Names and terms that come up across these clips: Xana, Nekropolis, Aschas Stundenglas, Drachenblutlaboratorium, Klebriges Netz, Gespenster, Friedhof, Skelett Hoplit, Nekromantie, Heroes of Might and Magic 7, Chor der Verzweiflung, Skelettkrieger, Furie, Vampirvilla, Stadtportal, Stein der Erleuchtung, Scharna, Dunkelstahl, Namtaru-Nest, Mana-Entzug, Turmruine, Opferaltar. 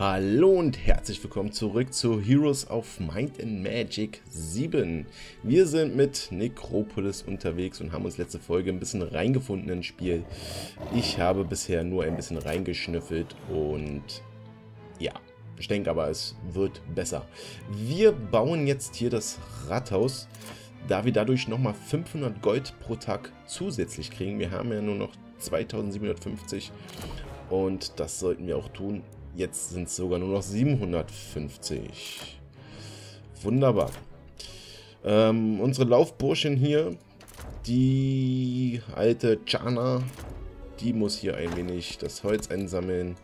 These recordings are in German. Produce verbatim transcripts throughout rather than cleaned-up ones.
Hallo und herzlich willkommen zurück zu Heroes of Might and Magic sieben. Wir sind mit Nekropolis unterwegs und haben uns letzte Folge ein bisschen reingefunden ins Spiel. Ich habe bisher nur ein bisschen reingeschnüffelt und ja, ich denke aber, es wird besser. Wir bauen jetzt hier das Rathaus, da wir dadurch nochmal fünfhundert Gold pro Tag zusätzlich kriegen. Wir haben ja nur noch zweitausendsiebenhundertfünfzig und das sollten wir auch tun. Jetzt sind es sogar nur noch siebenhundertfünfzig. Wunderbar. Ähm, unsere Laufburschen hier, die alte Xana, die muss hier ein wenig das Holz einsammeln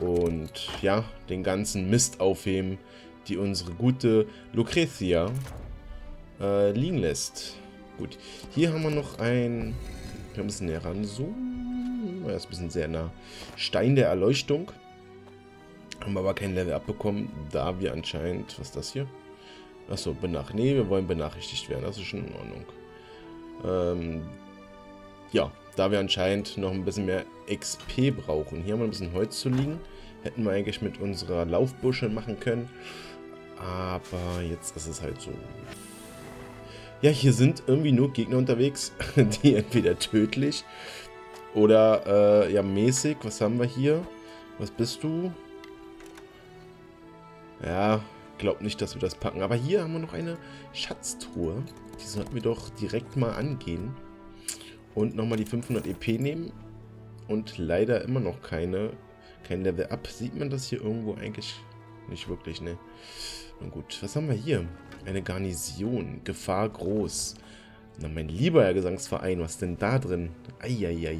und ja, den ganzen Mist aufheben, die unsere gute Lukretia äh, liegen lässt. Gut, hier haben wir noch ein... Wir müssen näher ranzoomen. Das ist ein bisschen sehr nah. Stein der Erleuchtung. Haben wir aber kein Level abbekommen, da wir anscheinend... Was ist das hier? Achso, benachrichtigt. Nee, wir wollen benachrichtigt werden. Das ist schon in Ordnung. Ähm, ja, da wir anscheinend noch ein bisschen mehr X P brauchen. Hier haben wir ein bisschen Holz zu liegen. Hätten wir eigentlich mit unserer Laufbuschel machen können. Aber jetzt ist es halt so... Ja, hier sind irgendwie nur Gegner unterwegs, die entweder tödlich oder äh, ja mäßig. Was haben wir hier? Was bist du? Ja, glaub nicht, dass wir das packen. Aber hier haben wir noch eine Schatztruhe. Die sollten wir doch direkt mal angehen. Und nochmal die fünfhundert E P nehmen. Und leider immer noch keine, kein Level Up. Sieht man das hier irgendwo eigentlich? Nicht wirklich, ne? Nun gut, was haben wir hier? Eine Garnison. Gefahr groß. Na, mein lieber Herr Gesangsverein, was ist denn da drin? Eieiei.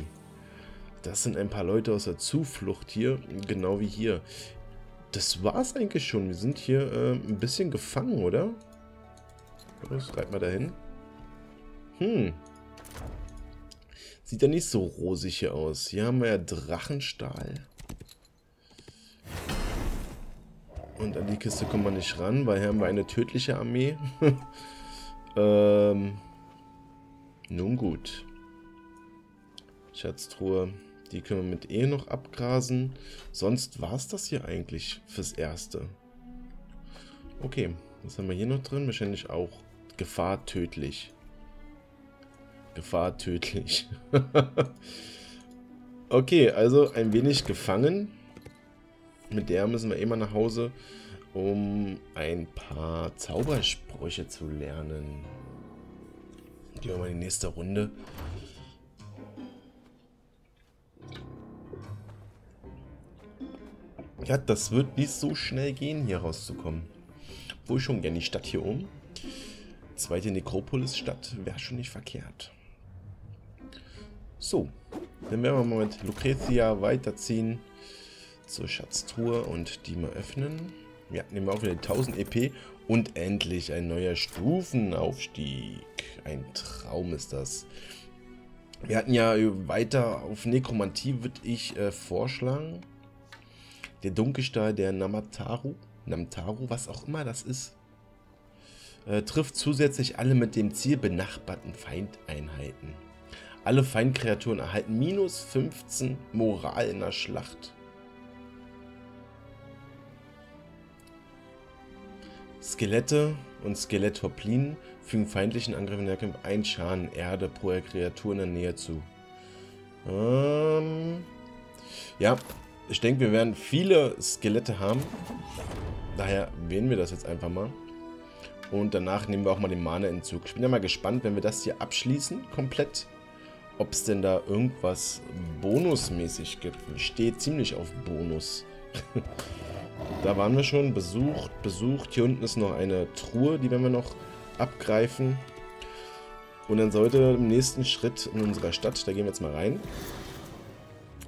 Das sind ein paar Leute aus der Zuflucht hier. Genau wie hier. Das war's eigentlich schon. Wir sind hier äh, ein bisschen gefangen, oder? Los, reiten wir dahin. Hm. Sieht ja nicht so rosig hier aus. Hier haben wir ja Drachenstahl. Und an die Kiste kommen wir nicht ran, weil hier haben wir eine tödliche Armee. ähm, nun gut. Schatztruhe. Die können wir mit E noch abgrasen. Sonst war es das hier eigentlich fürs Erste. Okay, was haben wir hier noch drin? Wahrscheinlich auch Gefahr tödlich. Gefahr tödlich. Okay, also ein wenig gefangen. Mit der müssen wir immer nach Hause, um ein paar Zaubersprüche zu lernen. Gehen wir mal in die nächste Runde. Ja, das wird nicht so schnell gehen, hier rauszukommen. Obwohl schon gerne die Stadt hier oben. Zweite Nekropolis-Stadt wäre schon nicht verkehrt. So, dann werden wir mal mit Lukretia weiterziehen zur Schatztruhe und die mal öffnen. Ja, nehmen wir auch wieder tausend E P und endlich ein neuer Stufenaufstieg. Ein Traum ist das. Wir hatten ja weiter auf Nekromantie, würde ich äh, vorschlagen. Der Dunkelstahl, der Namtaru, Namtaru, was auch immer das ist, äh, trifft zusätzlich alle mit dem Ziel benachbarten Feindeinheiten. Alle Feindkreaturen erhalten minus fünfzehn Moral in der Schlacht. Skelette und Skelett Hoplit fügen feindlichen Angriffen der Kämpfe einen Schaden Erde pro Kreatur in der Nähe zu. Ähm, ja. Ich denke, wir werden viele Skelette haben. Daher wählen wir das jetzt einfach mal. Und danach nehmen wir auch mal den Mana-Entzug. Ich bin ja mal gespannt, wenn wir das hier abschließen, komplett, ob es denn da irgendwas bonusmäßig gibt. Ich stehe ziemlich auf Bonus. Da waren wir schon. Besucht, besucht. Hier unten ist noch eine Truhe, die werden wir noch abgreifen. Und dann sollte im nächsten Schritt in unserer Stadt, da gehen wir jetzt mal rein.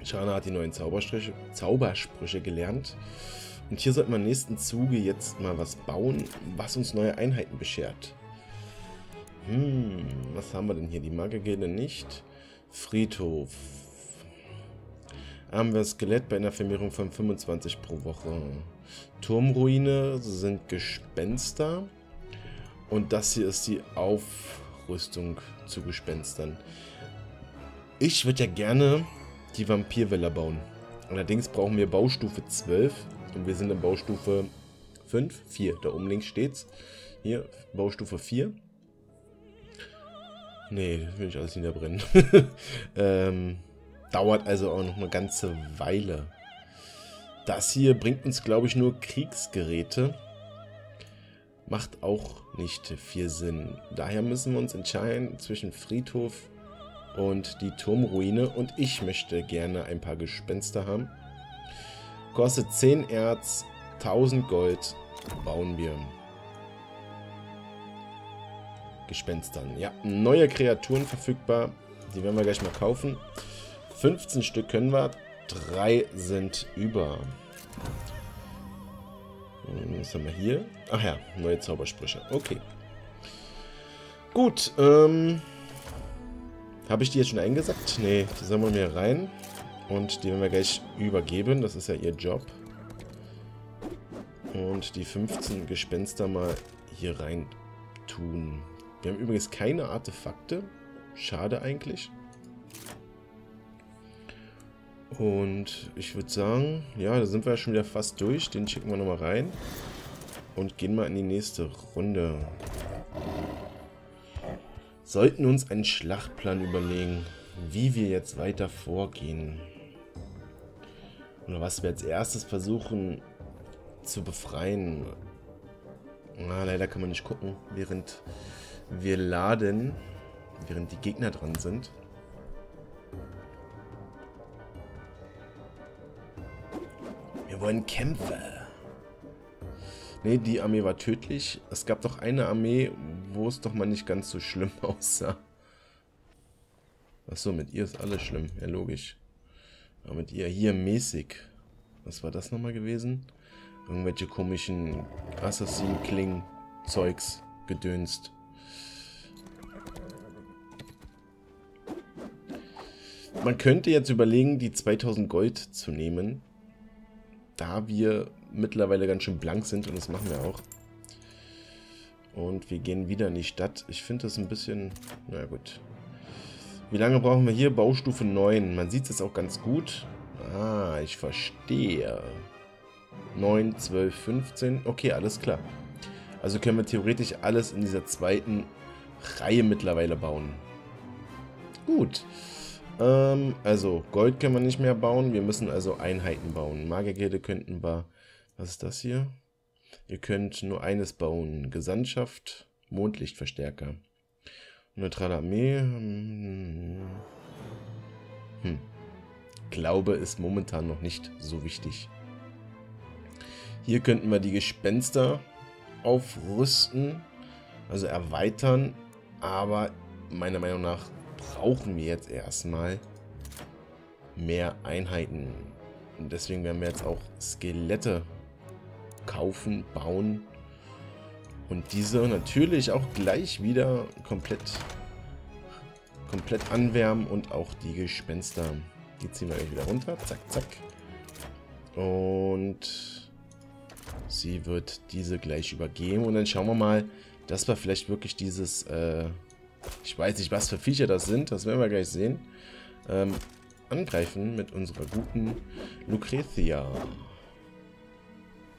Scharna hat die neuen Zaubersprüche, Zaubersprüche gelernt. Und hier sollten wir im nächsten Zuge jetzt mal was bauen, was uns neue Einheiten beschert. Hm, was haben wir denn hier? Die Magiergilde nicht. Friedhof. Haben wir Skelett bei einer Vermehrung von fünfundzwanzig pro Woche. Turmruine sind Gespenster. Und das hier ist die Aufrüstung zu Gespenstern. Ich würde ja gerne die Vampirvilla bauen. Allerdings brauchen wir Baustufe zwölf und wir sind in Baustufe fünf, vier. Da oben links steht's. Hier, Baustufe vier. Nee, das will ich alles niederbrennen. ähm, dauert also auch noch eine ganze Weile. Das hier bringt uns, glaube ich, nur Kriegsgeräte. Macht auch nicht viel Sinn. Daher müssen wir uns entscheiden zwischen Friedhof und die Turmruine. Und ich möchte gerne ein paar Gespenster haben. Kostet zehn Erz, tausend Gold. Bauen wir Gespenstern. Ja, neue Kreaturen verfügbar. Die werden wir gleich mal kaufen. fünfzehn Stück können wir. drei sind über. Was haben wir hier? Ach ja, neue Zaubersprüche. Okay. Gut. Ähm, habe ich die jetzt schon eingesackt? Nee, die sammeln wir rein. Und die werden wir gleich übergeben. Das ist ja ihr Job. Und die fünfzehn Gespenster mal hier rein tun. Wir haben übrigens keine Artefakte. Schade eigentlich. Und ich würde sagen, ja, da sind wir ja schon wieder fast durch. Den schicken wir nochmal rein. Und gehen mal in die nächste Runde. Sollten uns einen Schlachtplan überlegen, wie wir jetzt weiter vorgehen. Oder was wir als erstes versuchen zu befreien. Na, leider kann man nicht gucken, während wir laden, während die Gegner dran sind. Wir wollen Kämpfe. Ne, die Armee war tödlich. Es gab doch eine Armee, wo es doch mal nicht ganz so schlimm aussah. Achso, mit ihr ist alles schlimm. Ja, logisch. Aber mit ihr hier mäßig. Was war das nochmal gewesen? Irgendwelche komischen Assassin-Kling-Zeugs gedönst. Man könnte jetzt überlegen, die zweitausend Gold zu nehmen. Da wir mittlerweile ganz schön blank sind und das machen wir auch. Und wir gehen wieder in die Stadt. Ich finde das ein bisschen... Na gut. Wie lange brauchen wir hier? Baustufe neun. Man sieht es auch ganz gut. Ah, ich verstehe. neun, zwölf, fünfzehn. Okay, alles klar. Also können wir theoretisch alles in dieser zweiten Reihe mittlerweile bauen. Gut. Also, Gold können wir nicht mehr bauen. Wir müssen also Einheiten bauen. Magiergilde könnten wir... Was ist das hier? Ihr könnt nur eines bauen. Gesandtschaft, Mondlichtverstärker. Neutrale Armee. Hm. Glaube ist momentan noch nicht so wichtig. Hier könnten wir die Gespenster aufrüsten. Also erweitern. Aber meiner Meinung nach... brauchen wir jetzt erstmal mehr Einheiten. Und deswegen werden wir jetzt auch Skelette kaufen, bauen und diese natürlich auch gleich wieder komplett, komplett anwärmen und auch die Gespenster. Die ziehen wir gleich wieder runter. Zack, zack. Und sie wird diese gleich übergeben und dann schauen wir mal, dass wir vielleicht wirklich dieses... Äh, ich weiß nicht, was für Viecher das sind. Das werden wir gleich sehen. Ähm, angreifen mit unserer guten Lukretia.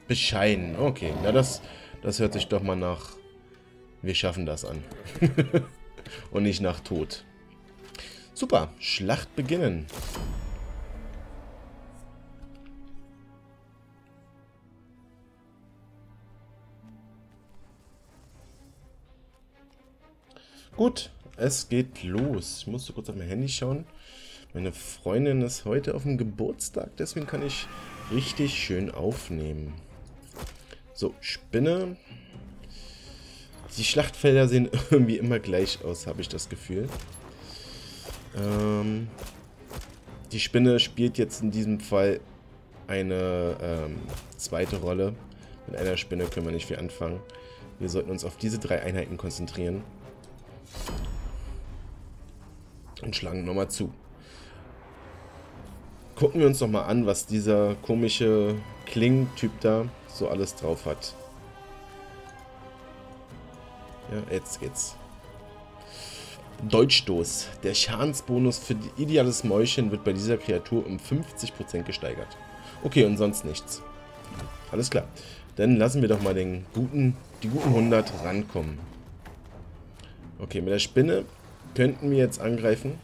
Bescheiden. Okay, na das, das hört sich doch mal nach... Wir schaffen das an. Und nicht nach Tod. Super, Schlacht beginnen. Gut, es geht los. Ich musste kurz auf mein Handy schauen. Meine Freundin ist heute auf dem Geburtstag, deswegen kann ich richtig schön aufnehmen. So, Spinne. Die Schlachtfelder sehen irgendwie immer gleich aus, habe ich das Gefühl. Ähm, die Spinne spielt jetzt in diesem Fall eine ähm, zweite Rolle. Mit einer Spinne können wir nicht viel anfangen. Wir sollten uns auf diese drei Einheiten konzentrieren. Und schlagen nochmal zu. Gucken wir uns nochmal an, was dieser komische Kling-Typ da so alles drauf hat. Ja, jetzt geht's. Dolchstoß. Der Schadensbonus für ideales Mäulchen wird bei dieser Kreatur um fünfzig Prozent gesteigert. Okay, und sonst nichts. Alles klar. Dann lassen wir doch mal den guten, die guten hundert rankommen. Okay, mit der Spinne könnten wir jetzt angreifen.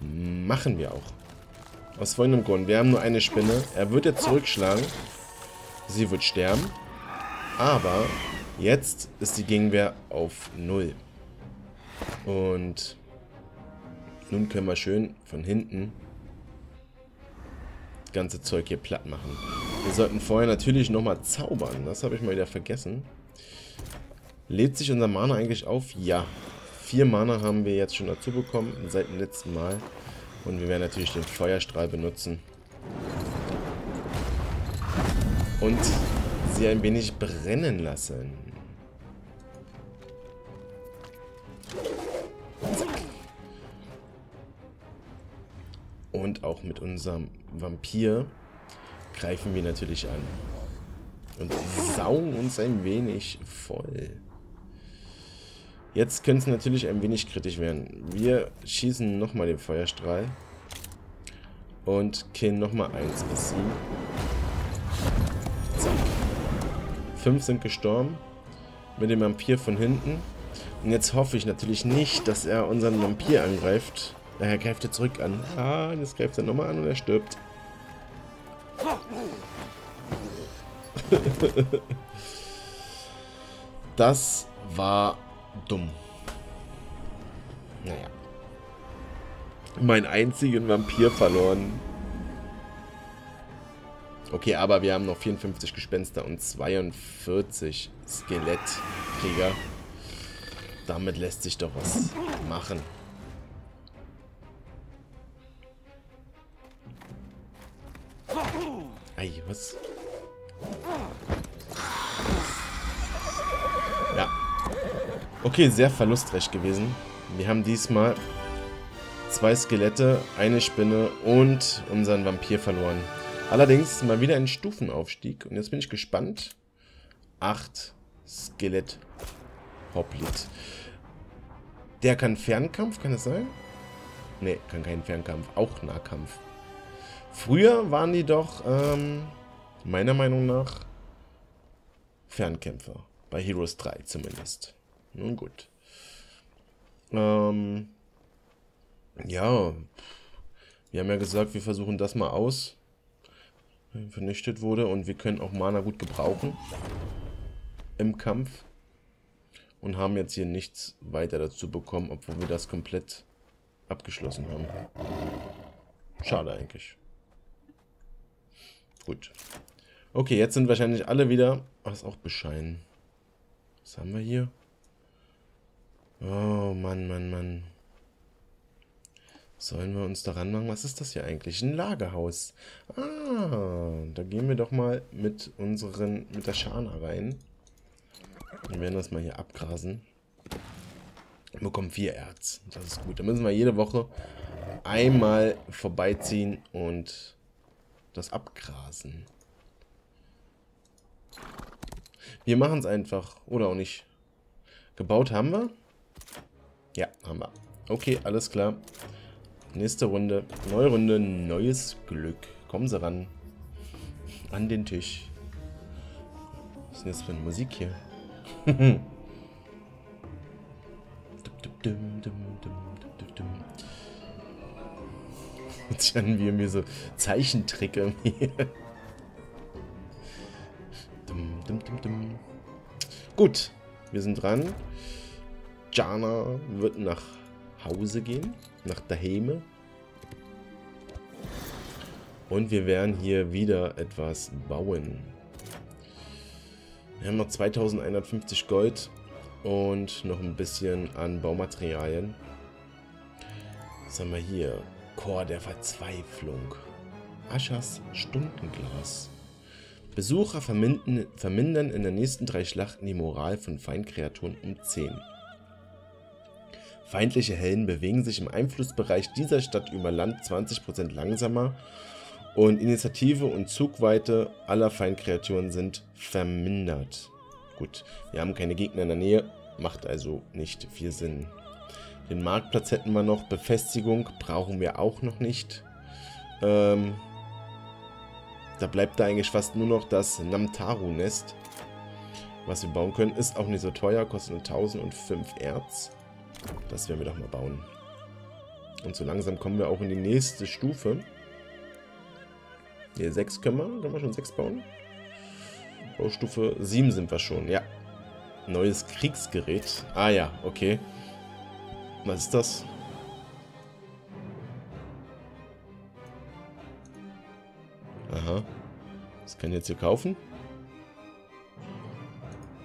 Machen wir auch. Aus folgendem Grund. Wir haben nur eine Spinne. Er wird jetzt zurückschlagen. Sie wird sterben. Aber jetzt ist die Gegenwehr auf null. Und nun können wir schön von hinten das ganze Zeug hier platt machen. Wir sollten vorher natürlich nochmal zaubern. Das habe ich mal wieder vergessen. Lädt sich unser Mana eigentlich auf? Ja. Vier Mana haben wir jetzt schon dazu bekommen seit dem letzten Mal. Und wir werden natürlich den Feuerstrahl benutzen. Und sie ein wenig brennen lassen. Und auch mit unserem Vampir greifen wir natürlich an. Und saugen uns ein wenig voll. Jetzt könnte es natürlich ein wenig kritisch werden. Wir schießen nochmal den Feuerstrahl. Und killen nochmal eins bis sieben. Zack. Fünf sind gestorben. Mit dem Vampir von hinten. Und jetzt hoffe ich natürlich nicht, dass er unseren Vampir angreift. Daher greift er zurück an. Ah, jetzt greift er nochmal an und er stirbt. Das war dumm. Naja. Mein einzigen Vampir verloren. Okay, aber wir haben noch vierundfünfzig Gespenster und zweiundvierzig Skelettkrieger. Damit lässt sich doch was machen. Ei, was? Ja. Okay, sehr verlustreich gewesen. Wir haben diesmal zwei Skelette, eine Spinne und unseren Vampir verloren. Allerdings mal wieder ein Stufenaufstieg. Und jetzt bin ich gespannt. acht Skelett Hoplit. Der kann Fernkampf, kann das sein? Ne, kann keinen Fernkampf. Auch Nahkampf. Früher waren die doch, ähm, meiner Meinung nach, Fernkämpfer. Bei Heroes drei zumindest. Nun gut. Ähm, ja. Wir haben ja gesagt, wir versuchen das mal aus. Vernichtet wurde und wir können auch Mana gut gebrauchen. Im Kampf. Und haben jetzt hier nichts weiter dazu bekommen, obwohl wir das komplett abgeschlossen haben. Schade eigentlich. Gut. Okay, jetzt sind wahrscheinlich alle wieder... Ach, ist auch bescheiden. Was haben wir hier? Oh, Mann, Mann, Mann. Sollen wir uns daran machen? Was ist das hier eigentlich? Ein Lagerhaus. Ah, da gehen wir doch mal mit unseren... mit der Scharna rein. Wir werden das mal hier abgrasen. Wir bekommen vier Erz. Das ist gut. Da müssen wir jede Woche einmal vorbeiziehen und... das abgrasen. Wir machen es einfach. Oder auch nicht. Gebaut haben wir? Ja, haben wir. Okay, alles klar. Nächste Runde. Neue Runde. Neues Glück. Kommen Sie ran. An den Tisch. Was ist denn jetzt für eine Musik hier? Jetzt haben wir mir so Zeichentrick irgendwie. Dum, dum, dum, dum. Gut, wir sind dran. Xana wird nach Hause gehen, nach daheim. Und wir werden hier wieder etwas bauen. Wir haben noch zweitausendeinhundertfünfzig Gold und noch ein bisschen an Baumaterialien. Was haben wir hier? Chor der Verzweiflung. Aschas Stundenglas. Besucher vermindern, vermindern in den nächsten drei Schlachten die Moral von Feindkreaturen um zehn. Feindliche Helden bewegen sich im Einflussbereich dieser Stadt über Land zwanzig Prozent langsamer und Initiative und Zugweite aller Feindkreaturen sind vermindert. Gut, wir haben keine Gegner in der Nähe, macht also nicht viel Sinn. Den Marktplatz hätten wir noch. Befestigung brauchen wir auch noch nicht. Ähm, da bleibt da eigentlich fast nur noch das Namtaru-Nest, was wir bauen können. Ist auch nicht so teuer, kostet nur tausendfünf Erz. Das werden wir doch mal bauen. Und so langsam kommen wir auch in die nächste Stufe. Hier sechs können wir. Können wir schon sechs bauen? Baustufe sieben sind wir schon, ja. Neues Kriegsgerät. Ah ja, okay. Was ist das? Aha. Das kann ich jetzt hier kaufen?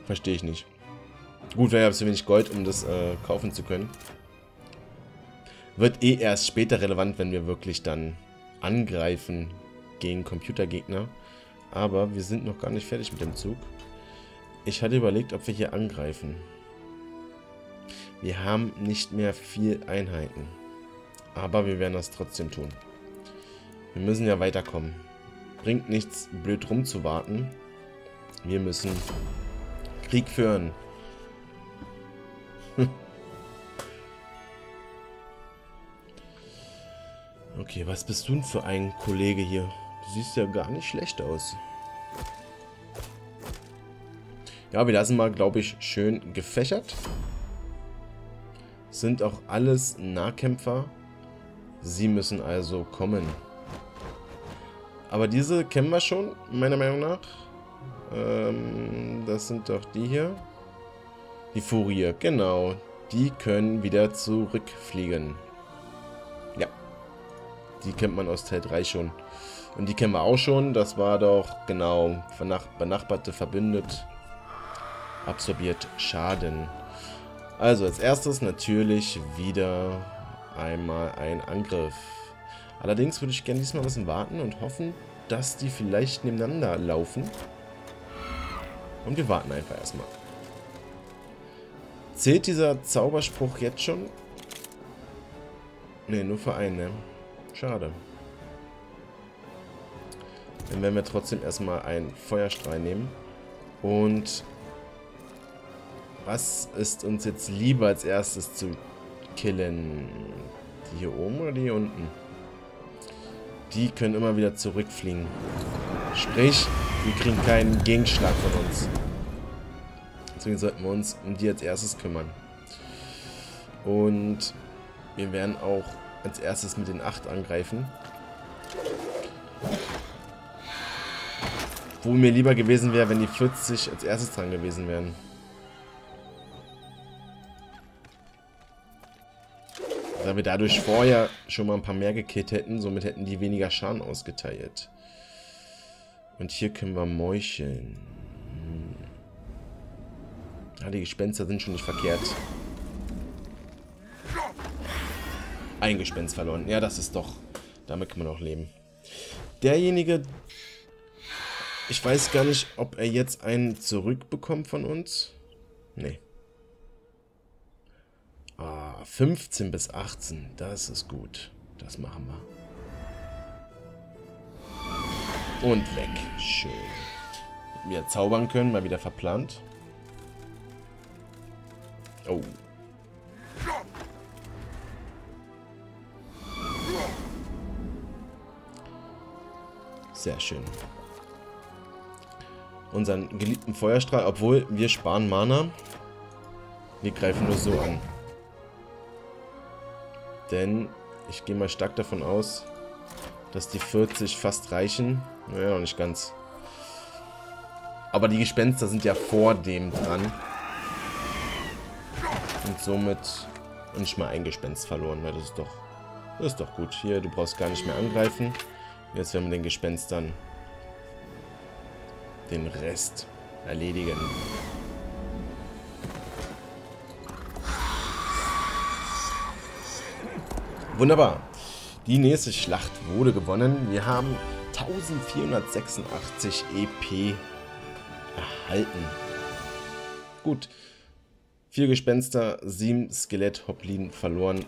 Verstehe ich nicht. Gut, weil ich habe zu wenig Gold, um das äh, kaufen zu können. Wird eh erst später relevant, wenn wir wirklich dann angreifen gegen Computergegner. Aber wir sind noch gar nicht fertig mit dem Zug. Ich hatte überlegt, ob wir hier angreifen. Wir haben nicht mehr viel Einheiten. Aber wir werden das trotzdem tun. Wir müssen ja weiterkommen. Bringt nichts, blöd rumzuwarten. Wir müssen Krieg führen. Okay, was bist du denn für ein Kollege hier? Du siehst ja gar nicht schlecht aus. Ja, wir lassen mal, glaube ich, schön gefächert. Sind auch alles Nahkämpfer. Sie müssen also kommen. Aber diese kennen wir schon, meiner Meinung nach. Ähm, das sind doch die hier. Die Furie, genau. Die können wieder zurückfliegen. Ja. Die kennt man aus Teil drei schon. Und die kennen wir auch schon. Das war doch, genau, benachbarte, verbündet, absorbiert Schaden. Also als erstes natürlich wieder einmal ein Angriff. Allerdings würde ich gerne diesmal ein bisschen warten und hoffen, dass die vielleicht nebeneinander laufen. Und wir warten einfach erstmal. Zählt dieser Zauberspruch jetzt schon? Ne, nur für einen, ne? Schade. Dann werden wir trotzdem erstmal einen Feuerstrahl nehmen. Und was ist uns jetzt lieber als erstes zu killen? Die hier oben oder die hier unten? Die können immer wieder zurückfliegen. Sprich, wir kriegen keinen Gegenschlag von uns. Deswegen sollten wir uns um die als erstes kümmern. Und wir werden auch als erstes mit den acht angreifen. Wo mir lieber gewesen wäre, wenn die vierzig als erstes dran gewesen wären. Da wir dadurch vorher schon mal ein paar mehr gekillt hätten, somit hätten die weniger Schaden ausgeteilt. Und hier können wir meucheln. Ah, die Gespenster sind schon nicht verkehrt. Ein Gespenst verloren. Ja, das ist doch... Damit kann man auch leben. Derjenige... Ich weiß gar nicht, ob er jetzt einen zurückbekommt von uns. Nee. Ah, fünfzehn bis achtzehn. Das ist gut. Das machen wir. Und weg. Schön. Wir zaubern können, mal wieder verplant. Oh. Sehr schön. Unseren geliebten Feuerstrahl, obwohl wir sparen Mana. Wir greifen nur so an. Denn ich gehe mal stark davon aus, dass die vierzig fast reichen. Naja, noch nicht ganz. Aber die Gespenster sind ja vor dem dran. Und somit nicht mal ein Gespenst verloren. Ja, das ist doch, das ist doch gut. Hier, du brauchst gar nicht mehr angreifen. Jetzt werden wir den Gespenstern den Rest erledigen. Wunderbar. Die nächste Schlacht wurde gewonnen. Wir haben vierzehnhundertsechsundachtzig E P erhalten. Gut. Vier Gespenster, sieben Skelett Hoplin verloren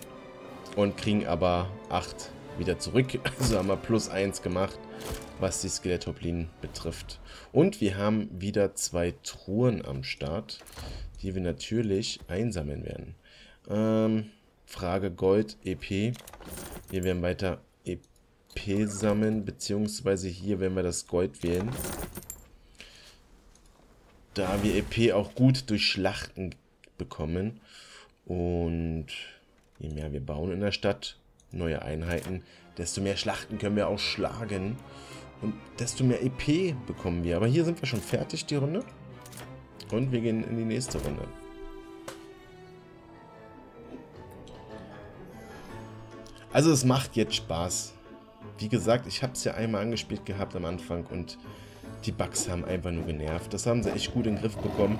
und kriegen aber acht wieder zurück. Also haben wir plus eins gemacht, was die Skelett Hoplin betrifft. Und wir haben wieder zwei Truhen am Start, die wir natürlich einsammeln werden. Ähm... Frage Gold, E P. Hier werden weiter E P sammeln, beziehungsweise hier werden wir das Gold wählen. Da wir E P auch gut durch Schlachten bekommen. Und je mehr wir bauen in der Stadt, neue Einheiten, desto mehr Schlachten können wir auch schlagen. Und desto mehr E P bekommen wir. Aber hier sind wir schon fertig, die Runde. Und wir gehen in die nächste Runde. Also es macht jetzt Spaß. Wie gesagt, ich habe es ja einmal angespielt gehabt am Anfang und die Bugs haben einfach nur genervt. Das haben sie echt gut in den Griff bekommen.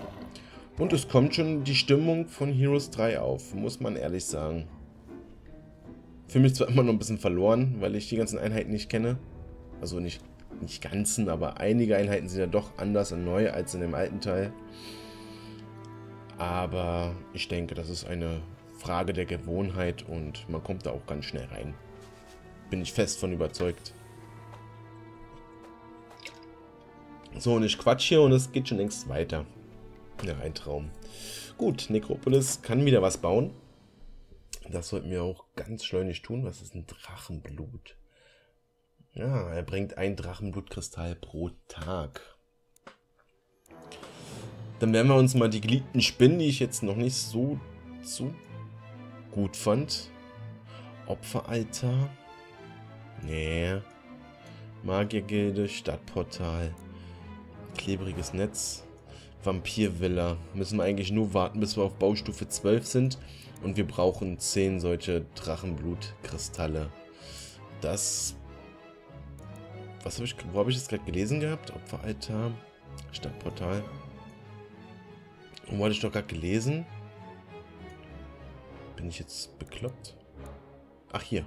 Und es kommt schon die Stimmung von Heroes drei auf, muss man ehrlich sagen. Für mich zwar immer noch ein bisschen verloren, weil ich die ganzen Einheiten nicht kenne. Also nicht, nicht ganzen, aber einige Einheiten sind ja doch anders und neu als in dem alten Teil. Aber ich denke, das ist eine Frage der Gewohnheit und man kommt da auch ganz schnell rein. Bin ich fest von überzeugt. So, und ich quatsch hier und es geht schon längst weiter. Ja, ein Traum. Gut, Nekropolis kann wieder was bauen. Das sollten wir auch ganz schleunig tun. Was ist ein Drachenblut? Ja, er bringt ein Drachenblutkristall pro Tag. Dann werden wir uns mal die geliebten Spinnen, die ich jetzt noch nicht so, so gut fand. Opferaltar. Nee. Magiergilde, Stadtportal. Klebriges Netz. Vampirvilla. Müssen wir eigentlich nur warten, bis wir auf Baustufe zwölf sind. Und wir brauchen zehn solche Drachenblutkristalle. Das... Was habe ich... Wo habe ich das gerade gelesen gehabt? Opferaltar. Stadtportal. Wo hatte ich doch gerade gelesen? Bin ich jetzt bekloppt? Ach, hier.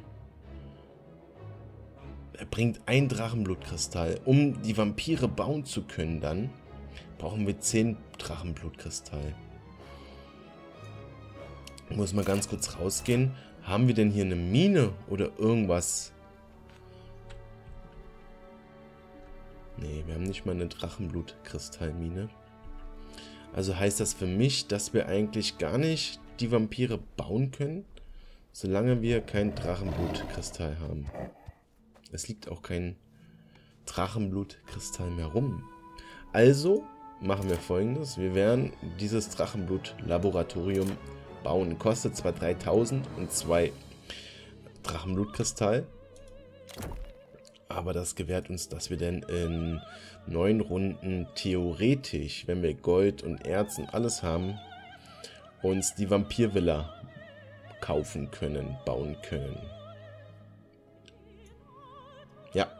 Er bringt ein Drachenblutkristall. Um die Vampire bauen zu können dann, brauchen wir zehn Drachenblutkristalle. Ich muss mal ganz kurz rausgehen. Haben wir denn hier eine Mine oder irgendwas? Ne, wir haben nicht mal eine Drachenblutkristallmine. Also heißt das für mich, dass wir eigentlich gar nicht die Vampire bauen können, solange wir kein Drachenblutkristall haben. Es liegt auch kein Drachenblutkristall mehr rum. Also machen wir Folgendes. Wir werden dieses Drachenblutlaboratorium bauen. Kostet zwar dreitausend und zwei Drachenblutkristall, aber das gewährt uns, dass wir denn in neun Runden theoretisch, wenn wir Gold und Erz und alles haben, uns die Vampirvilla kaufen können, bauen können. Ja,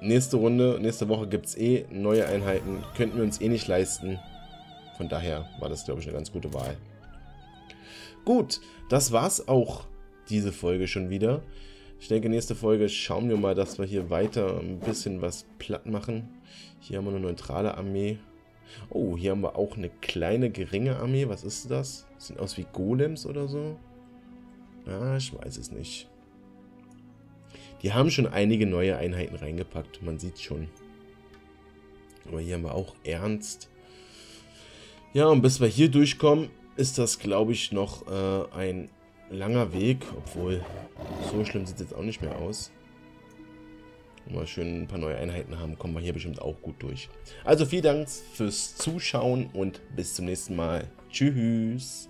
nächste Runde, nächste Woche gibt es eh neue Einheiten, könnten wir uns eh nicht leisten. Von daher war das, glaube ich, eine ganz gute Wahl. Gut, das war's auch diese Folge schon wieder. Ich denke, nächste Folge schauen wir mal, dass wir hier weiter ein bisschen was platt machen. Hier haben wir eine neutrale Armee. Oh, hier haben wir auch eine kleine, geringe Armee. Was ist das? Sieht aus wie Golems oder so? Ah, ich weiß es nicht. Die haben schon einige neue Einheiten reingepackt. Man sieht schon. Aber hier haben wir auch Ernst. Ja, und bis wir hier durchkommen, ist das, glaube ich, noch äh, ein langer Weg, obwohl so schlimm sieht es jetzt auch nicht mehr aus. Wenn wir schön ein paar neue Einheiten haben, kommen wir hier bestimmt auch gut durch. Also vielen Dank fürs Zuschauen und bis zum nächsten Mal. Tschüss.